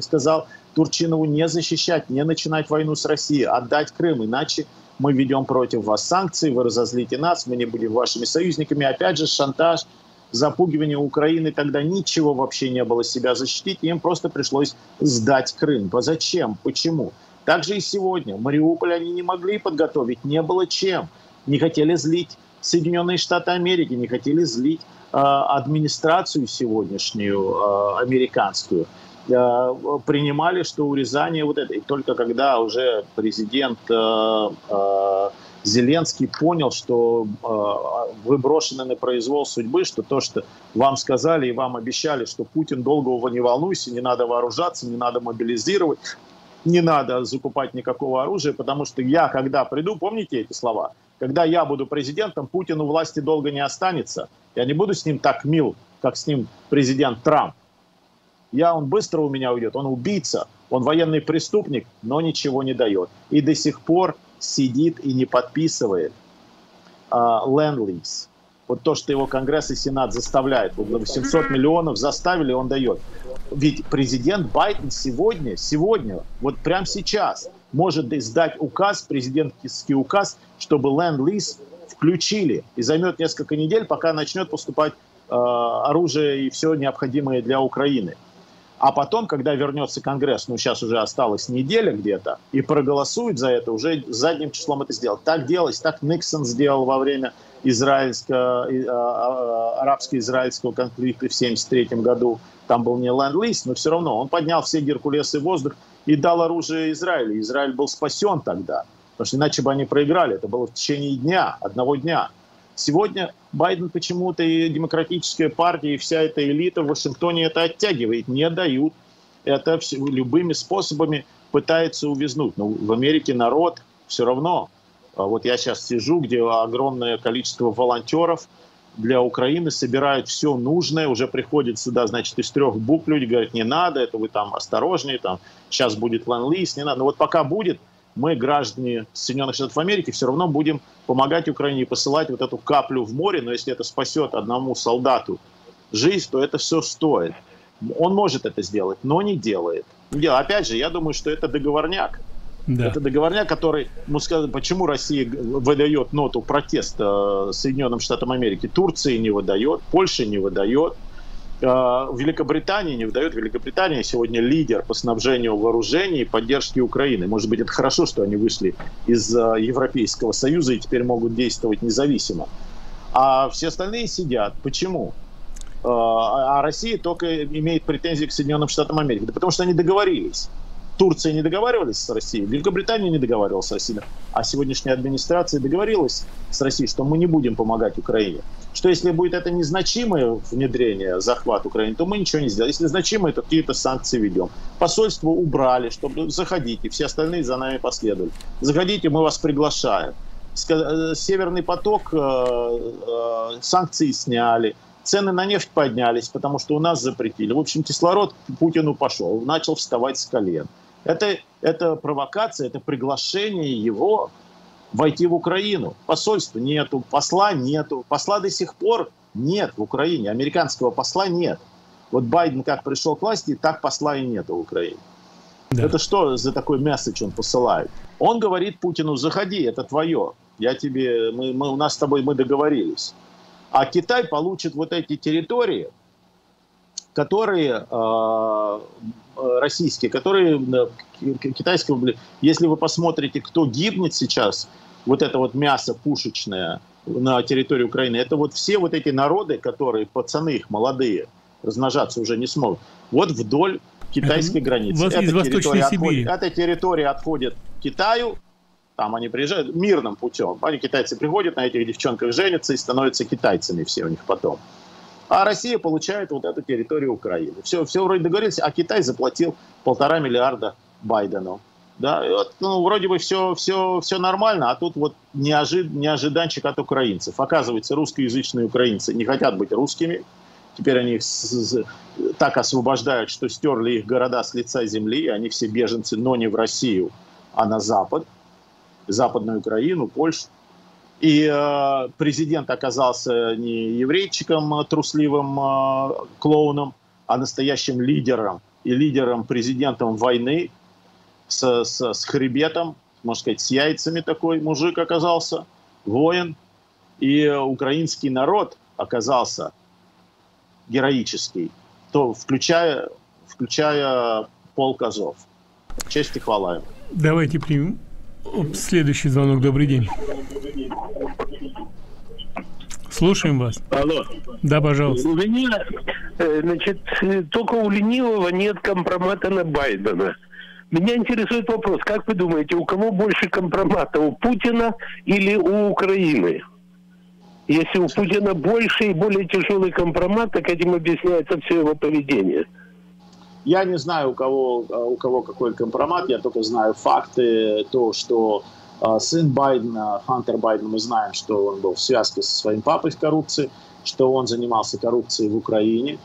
сказал Турчинову не защищать, не начинать войну с Россией, отдать Крым, иначе мы ведем против вас санкции, вы разозлите нас, мы не будем вашими союзниками. Опять же, шантаж, запугивание Украины, тогда ничего вообще не было себя защитить, им просто пришлось сдать Крым. А зачем? Почему? Так же и сегодня. Мариуполь они не могли подготовить, не было чем. Не хотели злить Соединенные Штаты Америки, не хотели злить администрацию сегодняшнюю, американскую. Принимали, что урезание вот это. И только когда уже президент Зеленский понял, что вы брошены на произвол судьбы, что то, что вам сказали и вам обещали, что Путин, долго не волнуйся, не надо вооружаться, не надо мобилизировать, не надо закупать никакого оружия, потому что я, когда приду, помните эти слова? Когда я буду президентом, Путин у власти долго не останется. Я не буду с ним так мил, как с ним президент Трамп. Он быстро у меня уйдет, он убийца, он военный преступник, но ничего не дает. И до сих пор сидит и не подписывает ленд-лиз. Вот то, что его Конгресс и Сенат заставляют. Вот на 800 миллионов заставили, он дает. Ведь президент Байден сегодня, вот прямо сейчас, может издать указ, президентский указ, чтобы ленд-лиз включили. И займет несколько недель, пока начнет поступать оружие и все необходимое для Украины. А потом, когда вернется Конгресс, сейчас уже осталась неделя где-то, и проголосуют за это, уже задним числом это сделать. Так делалось, так Никсон сделал во время арабско-израильского конфликта в 1973 году. Там был не ленд-лиз, но все равно он поднял все Геркулесы в воздух и дал оружие Израилю. Израиль был спасен тогда, потому что иначе бы они проиграли. Это было в течение дня, одного дня. Сегодня Байден почему-то и демократическая партия, и вся эта элита в Вашингтоне это оттягивает, не дают. Это любыми способами пытается увязнуть. Но в Америке народ все равно. Вот я сейчас сижу, где огромное количество волонтеров для Украины собирают все нужное. Уже приходят сюда, значит, из трех букв люди говорят, не надо, это вы там осторожнее, там сейчас будет ленд-лиз, не надо. Но вот пока будет, мы, граждане Соединенных Штатов Америки, все равно будем помогать Украине и посылать вот эту каплю в море. Но если это спасет одному солдату жизнь, то это все стоит. Он может это сделать, но не делает. Опять же, я думаю, что это договорняк. Да. Это договорняк, который, почему Россия выдает ноту протеста Соединенным Штатам Америки. Турции не выдает, Польше не выдает, Великобритании не выдает. Великобритания сегодня лидер по снабжению вооружений и поддержке Украины. Может быть, это хорошо, что они вышли из Европейского Союза и теперь могут действовать независимо. А все остальные сидят. Почему? А Россия только имеет претензии к Соединенным Штатам Америки. Да потому что они договорились. Турция не договаривалась с Россией, Великобритания не договаривалась с Россией, а сегодняшняя администрация договорилась с Россией, что мы не будем помогать Украине. Что если будет это незначимое внедрение, захват Украины, то мы ничего не сделаем. Если значимое, то какие-то санкции ведем. Посольство убрали, чтобы заходите, все остальные за нами последовали. Заходите, мы вас приглашаем. Северный поток, санкции сняли. Цены на нефть поднялись, потому что у нас запретили. В общем, кислород Путину пошел, начал вставать с колен. Это провокация, это приглашение его войти в Украину. Посольства нету, посла нету. Посла до сих пор нет в Украине, американского посла нет. Вот Байден как пришел к власти, так посла и нету в Украине. Да. Это что за такой месседж он посылает? Он говорит Путину: заходи, это твое. Я тебе, у нас с тобой, мы договорились. А Китай получит вот эти территории, которые российские, которые китайского... Если вы посмотрите, кто гибнет сейчас, вот это вот мясо пушечное на территории Украины, это вот все вот эти народы, которые, пацаны их молодые, размножаться уже не смогут, вот вдоль китайской границы. Эта территория отходит Китаю. Там они приезжают мирным путем. Они, китайцы, приходят, на этих девчонках женятся и становятся китайцами все у них потом. А Россия получает вот эту территорию Украины. Все вроде договорились, а Китай заплатил 1,5 миллиарда Байдену. Да? Вот, ну, вроде бы все нормально, а тут вот неожиданчик от украинцев. Оказывается, русскоязычные украинцы не хотят быть русскими. Теперь они их так освобождают, что стерли их города с лица земли. Они все беженцы, но не в Россию, а на Запад. Западную Украину, Польшу. И президент оказался не еврейчиком, трусливым клоуном, а настоящим лидером. И лидером-президентом войны с хребетом, можно сказать, с яйцами такой мужик оказался, воин. И украинский народ оказался героический, то включая полк Азов. Честь и хвала ему. Давайте примем следующий звонок. Добрый день. Слушаем вас. Алло. Да, пожалуйста. У меня, значит, только у ленивого нет компромата на Байдена. Меня интересует вопрос, как вы думаете, у кого больше компромата, у Путина или у Украины? Если у Путина больше и более тяжелый компромат, так этим объясняется все его поведение. Я не знаю, у кого какой компромат, я только знаю факты, то, что сын Байдена, Хантер Байден, мы знаем, что он был в связке со своим папой в коррупции, что он занимался коррупцией в Украине,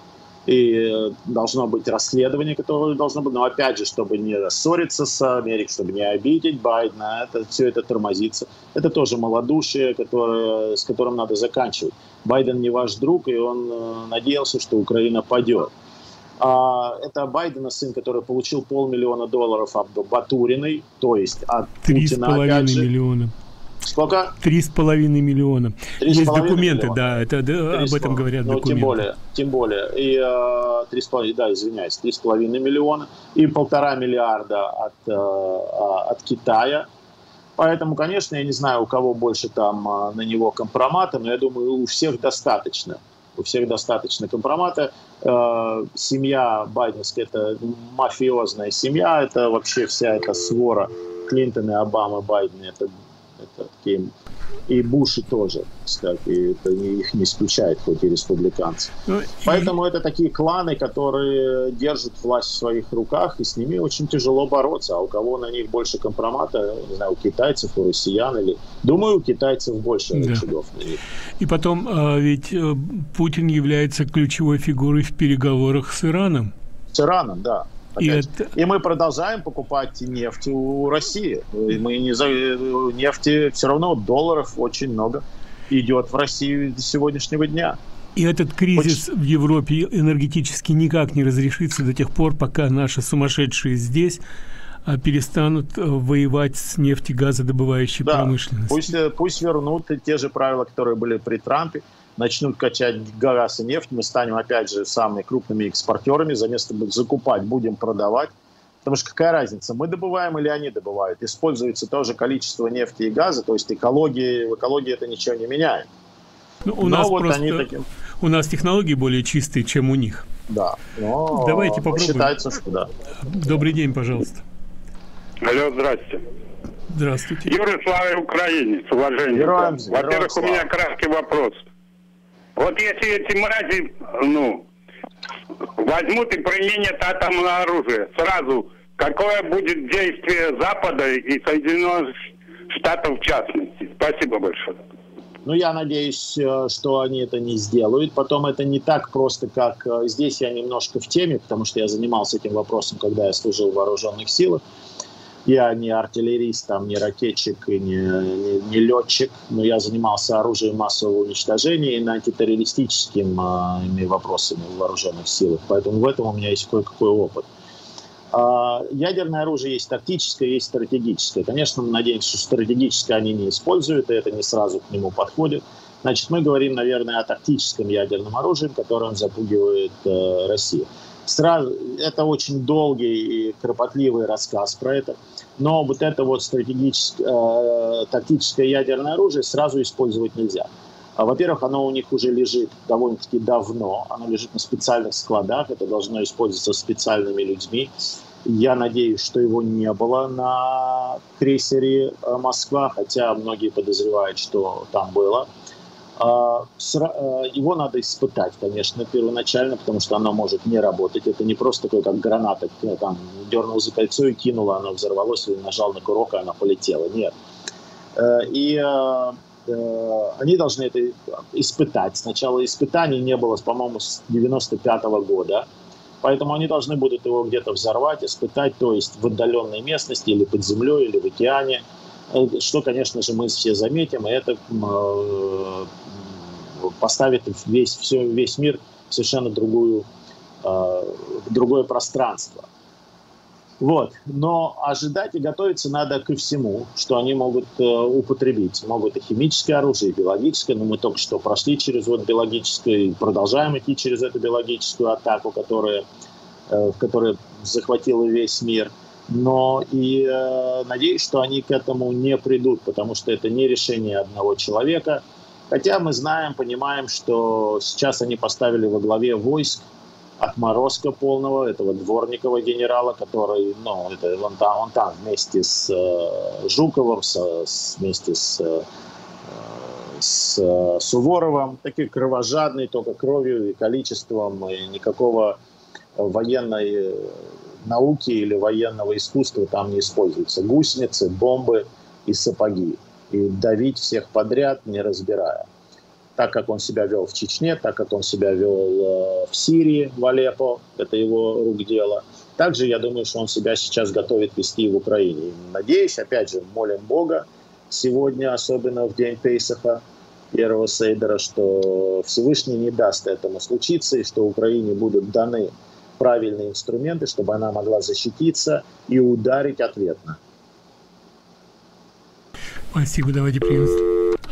и должно быть расследование, которое должно быть, но опять же, чтобы не рассориться с Америкой, чтобы не обидеть Байдена, все это тормозится. Это тоже малодушие, с которым надо заканчивать. Байден не ваш друг, и он надеялся, что Украина падет. Это Байдена сын, который получил $500 000 от Батуриной, то есть от Путина, опять же. 3,5 миллиона. Сколько? 3,5 миллиона. Есть документы, да, об этом говорят документы. Ну, тем более. И 3,5, да, извиняюсь, 3,5 миллиона и 1,5 миллиарда от Китая. Поэтому, конечно, я не знаю, у кого больше там на него компромата, но я думаю, у всех достаточно. У всех достаточно компромата. Семья байденская – это мафиозная семья, это вообще вся эта свора. Клинтон и Обама, Байден – это такие... И Буши тоже, кстати, это их не исключает, хоть и республиканцы. Поэтому это такие кланы, которые держат власть в своих руках, и с ними очень тяжело бороться. А у кого на них больше компромата, не знаю, у китайцев, у россиян, или... Думаю, у китайцев больше рычагов на них. И потом, ведь Путин является ключевой фигурой в переговорах с Ираном. С Ираном, да. И мы продолжаем покупать нефть у России. Нефти все равно, долларов очень много идет в Россию до сегодняшнего дня. И этот кризис в Европе энергетически никак не разрешится до тех пор, пока наши сумасшедшие здесь перестанут воевать с нефтегазодобывающей промышленностью. Пусть вернут те же правила, которые были при Трампе. Начнут качать газ и нефть, мы станем опять же самыми крупными экспортерами, вместо того, чтобы закупать, будем продавать. Потому что какая разница, мы добываем или они добывают. Используется то же количество нефти и газа, то есть в экологии это ничего не меняет. У нас технологии более чистые, чем у них. Да. Но считается, что да. Добрый день, пожалуйста. Алло, здрасте. Здравствуйте. Юрий, слава Украине, с уважением. Во-первых, у меня краткий вопрос. Вот если эти мрази, возьмут и применят атомное оружие, сразу какое будет действие Запада и Соединенных Штатов в частности? Спасибо большое. Ну, я надеюсь, что они это не сделают. Потом это не так просто, как здесь я немножко в теме, потому что я занимался этим вопросом, когда я служил в вооруженных силах. Я не артиллерист, там, не ракетчик и не летчик, но я занимался оружием массового уничтожения и антитеррористическими вопросами в вооруженных силах. Поэтому в этом у меня есть кое-какой опыт. Ядерное оружие есть тактическое, есть стратегическое. Конечно, мы надеемся, что стратегическое они не используют, и это не сразу к нему подходит. Значит, мы говорим, наверное, о тактическом ядерном оружии, которым запугивает Россия. Сразу, это очень долгий и кропотливый рассказ про это. Но вот это вот стратегическое, тактическое ядерное оружие сразу использовать нельзя. Во-первых, оно у них уже лежит довольно-таки давно. Оно лежит на специальных складах. Это должно использоваться специальными людьми. Я надеюсь, что его не было на крейсере «Москва», хотя многие подозревают, что там было. Его надо испытать, конечно, первоначально, потому что оно может не работать. Это не просто такое, как граната. Там дернул за кольцо и кинуло, оно взорвалось, или нажал на курок, и оно полетело. Нет. И они должны это испытать. Сначала испытаний не было, по-моему, с 95-го года. Поэтому они должны будут его где-то взорвать, испытать, то есть в отдаленной местности, или под землей, или в океане. Что, конечно же, мы все заметим, и это поставит весь мир в совершенно другое пространство. Вот. Но ожидать и готовиться надо ко всему, что они могут употребить. Могут и химическое оружие, и биологическое, но мы только что прошли через вот биологическое, и продолжаем идти через эту биологическую атаку, которая захватила весь мир. Но и надеюсь, что они к этому не придут, потому что это не решение одного человека. Хотя мы знаем, понимаем, что сейчас они поставили во главе войск отморозка полного, этого Дворникова генерала, который, он там вместе с Жуковым, вместе с Суворовым, такие кровожадные, только кровью и количеством, и никакого военной науки или военного искусства там не используются. Гусеницы, бомбы и сапоги. И давить всех подряд, не разбирая. Так, как он себя вел в Чечне, так, как он себя вел в Сирии, в Алеппо, это его рук дело. Также, я думаю, что он себя сейчас готовит вести в Украине. И надеюсь, опять же, молим Бога сегодня, особенно в день Пейсаха, первого Сейдера, что Всевышний не даст этому случиться, и что Украине будут даны правильные инструменты, чтобы она могла защититься и ударить ответно. Спасибо, давайте примем.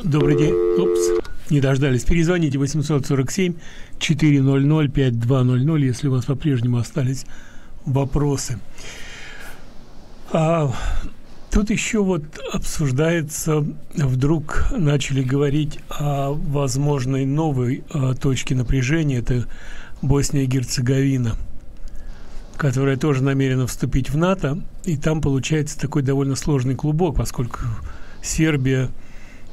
Добрый день. Опс, не дождались. Перезвоните 847-400-5200, если у вас по-прежнему остались вопросы. Тут еще вот обсуждается, вдруг начали говорить о возможной новой точке напряжения. Это Босния и Герцеговина, которая тоже намерена вступить в НАТО, и там получается такой довольно сложный клубок, поскольку Сербия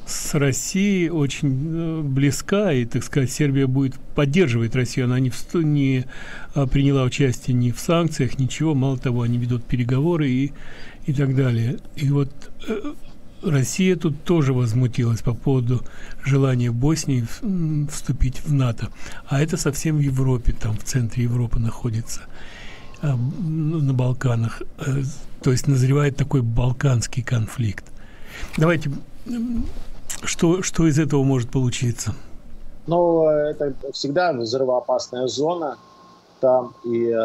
с Россией очень близка, и, так сказать, Сербия будет поддерживать Россию, она не приняла участие ни в санкциях, ничего, мало того, они ведут переговоры и так далее. И вот Россия тут тоже возмутилась по поводу желания Боснии вступить в НАТО, а это совсем в Европе, там в центре Европы находится, на Балканах, то есть назревает такой балканский конфликт. Давайте, что из этого может получиться? Ну, это всегда взрывоопасная зона там. И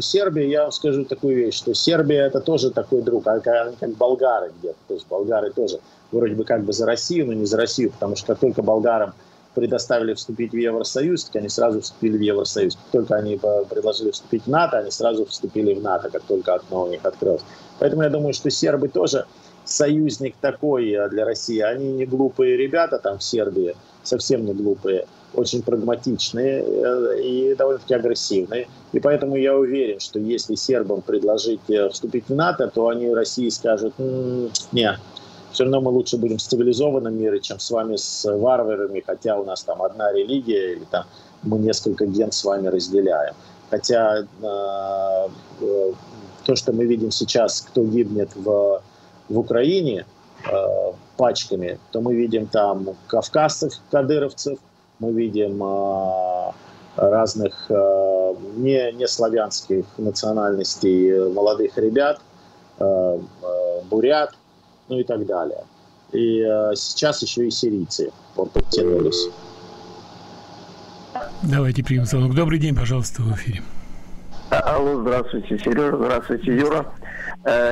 Сербия, я вам скажу такую вещь, что Сербия это тоже такой друг, как болгары где-то. То есть болгары тоже вроде бы как бы за Россию, но не за Россию, потому что как только болгарам предоставили вступить в Евросоюз, так они сразу вступили в Евросоюз. Как только они предложили вступить в НАТО, они сразу вступили в НАТО, как только окно у них открылось. Поэтому я думаю, что сербы тоже союзник такой для России. Они не глупые ребята там в Сербии, совсем не глупые, очень прагматичные и довольно-таки агрессивные. И поэтому я уверен, что если сербам предложить вступить в НАТО, то они России скажут: «Нет, все равно мы лучше будем с цивилизованным миром, чем с вами, с варварами, хотя у нас там одна религия, или там мы несколько ген с вами разделяем». Хотя то, что мы видим сейчас, кто гибнет в Украине пачками, то мы видим там кавказцев, кадыровцев, мы видим разных неславянских национальностей молодых ребят, бурят, ну и так далее. И сейчас еще и сирийцы подтянулись. Давайте примем звонок. Добрый день, пожалуйста, в эфире. Алло, здравствуйте, Сережа, здравствуйте, Юра.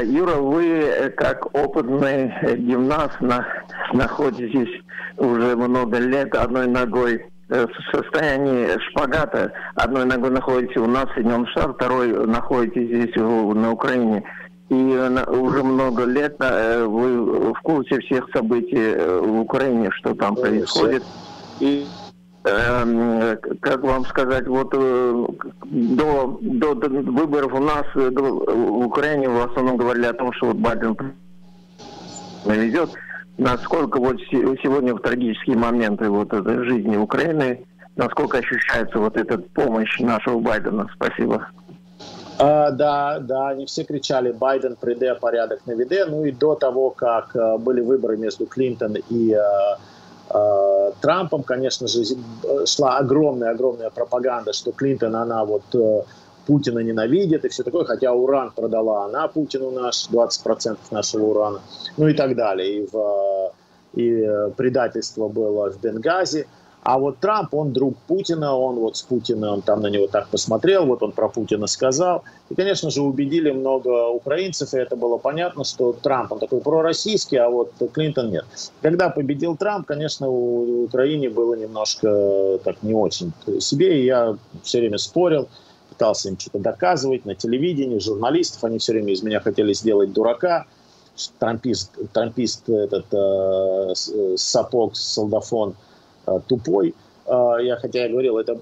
Юра, вы как опытный гимнаст находитесь уже много лет одной ногой в состоянии шпагата. Одной ногой находитесь у нас в Соединенных Штатах, второй находитесь здесь на Украине. И уже много лет вы в курсе всех событий в Украине, что там происходит. И как вам сказать, вот до выборов у нас в Украине в основном говорили о том, что вот Байден наведет, насколько вот сегодня в трагические моменты вот этой жизни Украины, насколько ощущается вот эта помощь нашего Байдена. Спасибо. Да, они все кричали: «Байден прийде, порядок наведе». Ну и до того, как были выборы между Клинтон и Трампом, конечно же, шла огромная пропаганда, что Клинтон, она вот Путина ненавидит и все такое, хотя уран продала она Путину наш, 20% нашего урана, ну и так далее. И предательство было в Бенгази. А вот Трамп, он друг Путина, он вот с Путиным, там на него так посмотрел, вот он про Путина сказал. И, конечно же, убедили много украинцев, и это было понятно, что Трамп, он такой пророссийский, а вот Клинтон нет. Когда победил Трамп, конечно, у Украины было немножко так не очень себе, и я все время спорил, пытался им что-то доказывать на телевидении, журналистов, они все время из меня хотели сделать дурака. Трампист этот сапог, солдафон, тупой. Хотя я говорил, это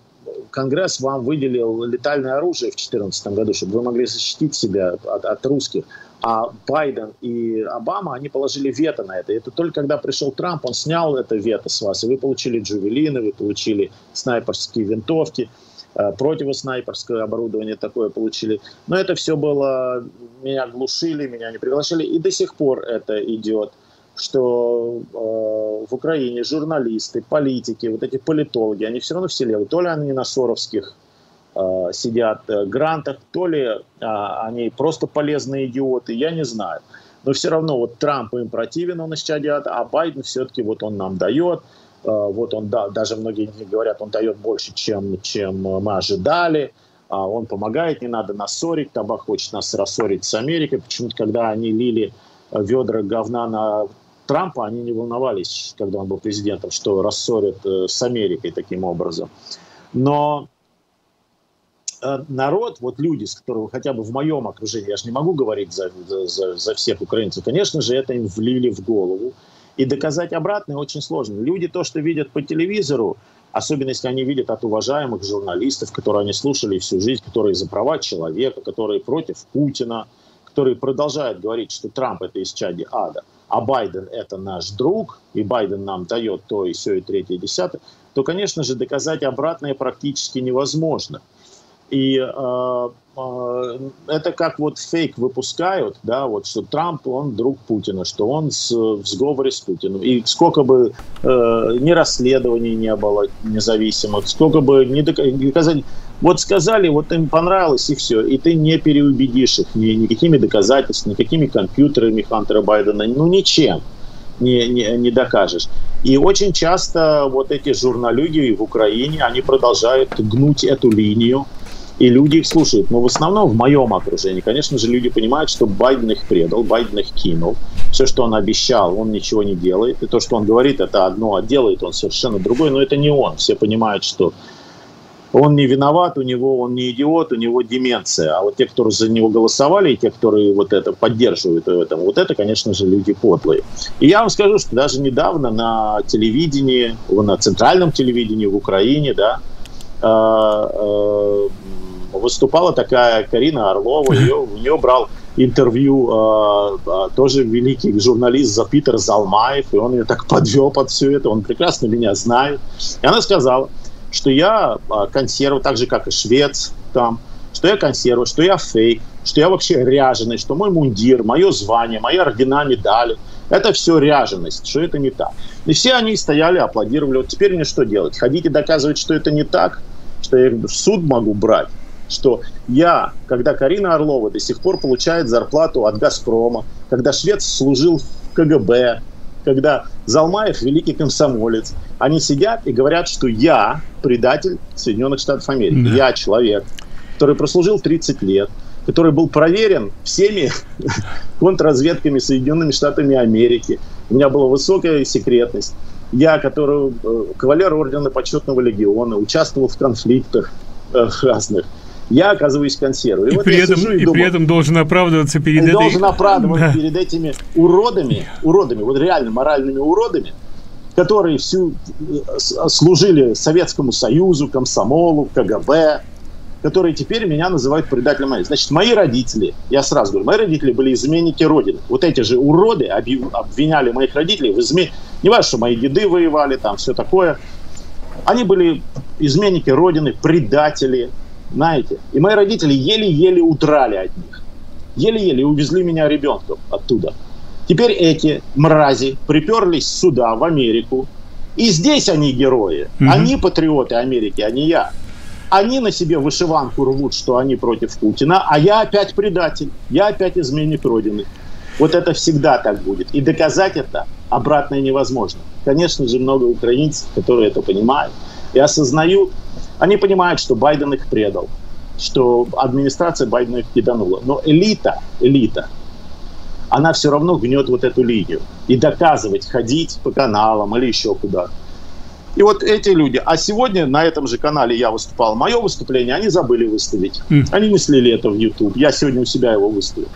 Конгресс вам выделил летальное оружие в 2014 году, чтобы вы могли защитить себя от русских. А Байден и Обама, они положили вето на это. И это только когда пришел Трамп, он снял это вето с вас. И вы получили джавелины, вы получили снайперские винтовки, противоснайперское оборудование такое получили. Но это все было... Меня глушили, меня не приглашали. И до сих пор это идет, что в Украине журналисты, политики, вот эти политологи, они все равно все левые. То ли они на соровских сидят грантах, то ли они просто полезные идиоты, я не знаю. Но все равно вот Трамп им противен, он исчадиат, а Байден все-таки вот он нам дает, вот он, да, даже многие говорят, он дает больше, чем мы ожидали, он помогает, не надо нас ссорить, Табах хочет нас рассорить с Америкой. Почему-то, когда они лили ведра говна на Трампа, они не волновались, когда он был президентом, что рассорят с Америкой таким образом. Но народ, вот люди, с которыми хотя бы в моем окружении, я же не могу говорить за всех украинцев, конечно же, это им влили в голову. И доказать обратное очень сложно. Люди то, что видят по телевизору, особенно если они видят от уважаемых журналистов, которые они слушали всю жизнь, которые за права человека, которые против Путина, которые продолжают говорить, что Трамп – это исчадие ада, а Байден – это наш друг, и Байден нам дает то, и все, и третье, и десятое, то, конечно же, доказать обратное практически невозможно. И это как вот фейк выпускают, да, вот, что Трамп – он друг Путина, что он в сговоре с Путиным. И сколько бы ни расследований не было независимых, сколько бы ни доказать. Вот сказали, вот им понравилось, и все. И ты не переубедишь их никакими доказательствами, никакими компьютерами Хантера Байдена, ну ничем не докажешь. И очень часто вот эти журналюги в Украине, они продолжают гнуть эту линию, и люди их слушают. Но в основном в моем окружении, конечно же, люди понимают, что Байден их предал, Байден их кинул. Все, что он обещал, он ничего не делает. И то, что он говорит, это одно, а делает он совершенно другое, но это не он. Все понимают, что он не виноват, у него он не идиот, у него деменция. А вот те, которые за него голосовали, и те, которые вот это поддерживают в этом, вот это, конечно же, люди подлые. И я вам скажу, что даже недавно на телевидении, на центральном телевидении в Украине, да, выступала такая Карина Орлова, у нее брал интервью тоже великий журналист Питер Залмаев, и он ее так подвел под все это, он прекрасно меня знает. И она сказала, что я консерва, так же, как и швец, там, что я консерва, что я фейк, что я вообще ряженый, что мой мундир, мое звание, мои ордена, медали, это все ряженость, что это не так. И все они стояли, аплодировали. Вот теперь мне что делать? Ходить и доказывать, что это не так? Что я в суд могу брать? Что я, когда Карина Орлова до сих пор получает зарплату от «Газпрома», когда швец служил в КГБ, когда Залмаев великий комсомолец, они сидят и говорят, что я предатель Соединенных Штатов Америки. Да. Я человек, который прослужил 30 лет, который был проверен всеми контрразведками Соединенными Штатами Америки. У меня была высокая секретность. Я, который кавалер ордена Почетного легиона, участвовал в конфликтах разных. Я оказываюсь консервой. И, вот при этом должен оправдываться перед этими... должен оправдываться перед этими уродами, вот реально моральными уродами, которые всю служили Советскому Союзу, комсомолу, КГБ, которые теперь меня называют предателем Америки. Значит, мои родители, я сразу говорю, мои родители были изменники Родины. Вот эти же уроды обвиняли моих родителей в измене. Не важно, что мои деды воевали, там все такое. Они были изменники Родины, предатели, знаете. И мои родители еле-еле удрали от них. Еле-еле увезли меня ребенком оттуда. Теперь эти мрази приперлись сюда, в Америку. И здесь они герои. Mm-hmm. Они патриоты Америки, а не я. Они на себе вышиванку рвут, что они против Путина, а я опять предатель, я опять изменник Родины. Вот это всегда так будет. И доказать это обратное невозможно. Конечно же, много украинцев, которые это понимают и осознают. Они понимают, что Байден их предал, что администрация Байдена их киданула. Но элита, она все равно гнет вот эту линию. И доказывать, ходить по каналам или еще куда-то. И вот эти люди. А сегодня на этом же канале я выступал. Мое выступление они забыли выставить. Они не слили это в YouTube. Я сегодня у себя его выставил.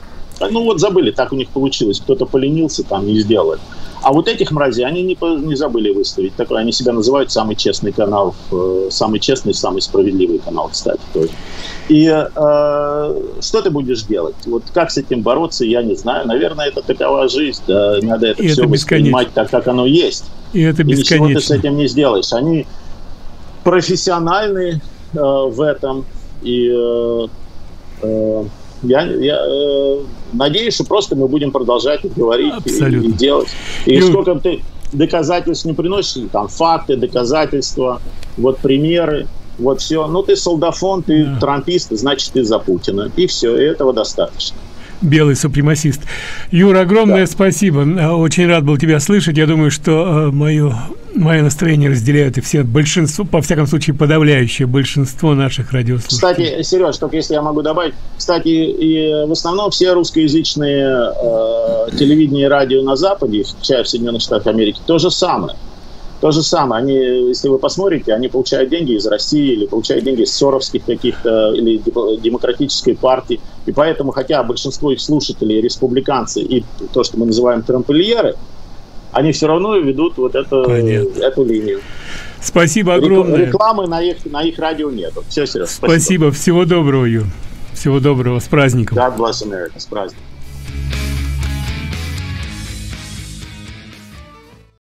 Ну вот забыли, так у них получилось. Кто-то поленился, там не сделал. А вот этих мразей они не забыли выставить. Такое, они себя называют самый честный канал. Самый честный, самый справедливый канал, кстати, тоже. И что ты будешь делать? Вот как с этим бороться, я не знаю. Наверное, это такова жизнь. Да, надо это все воспринимать так, как оно есть. И это бесконечно. И ничего ты с этим не сделаешь. Они профессиональны в этом. И я надеюсь, что просто мы будем продолжать говорить и делать. И сколько ты доказательств не приносишь, там факты, доказательства, вот примеры, вот все. Ну, ты солдафон, ты трампист, значит, ты за Путина. И все, и этого достаточно. Белый супремасист. Юра, огромное спасибо. Очень рад был тебя слышать. Я думаю, что мое настроение разделяют и все большинство, по всяком случае, подавляющее большинство наших радиослушателей. Кстати, Сереж, только если я могу добавить, кстати, и в основном все русскоязычные телевидение и радио на Западе, включая в Соединенных Штатах Америки, то же самое. То же самое. Они, если вы посмотрите, они получают деньги из России или получают деньги из соровских каких-то или демократической партии. И поэтому, хотя большинство их слушателей, республиканцы и то, что мы называем трампельеры, они все равно ведут вот эту линию. Спасибо огромное. Рекламы на их радио нету. Все, Сереж, спасибо. Всего доброго, Юр. Всего доброго. С праздником. God bless America. С праздником.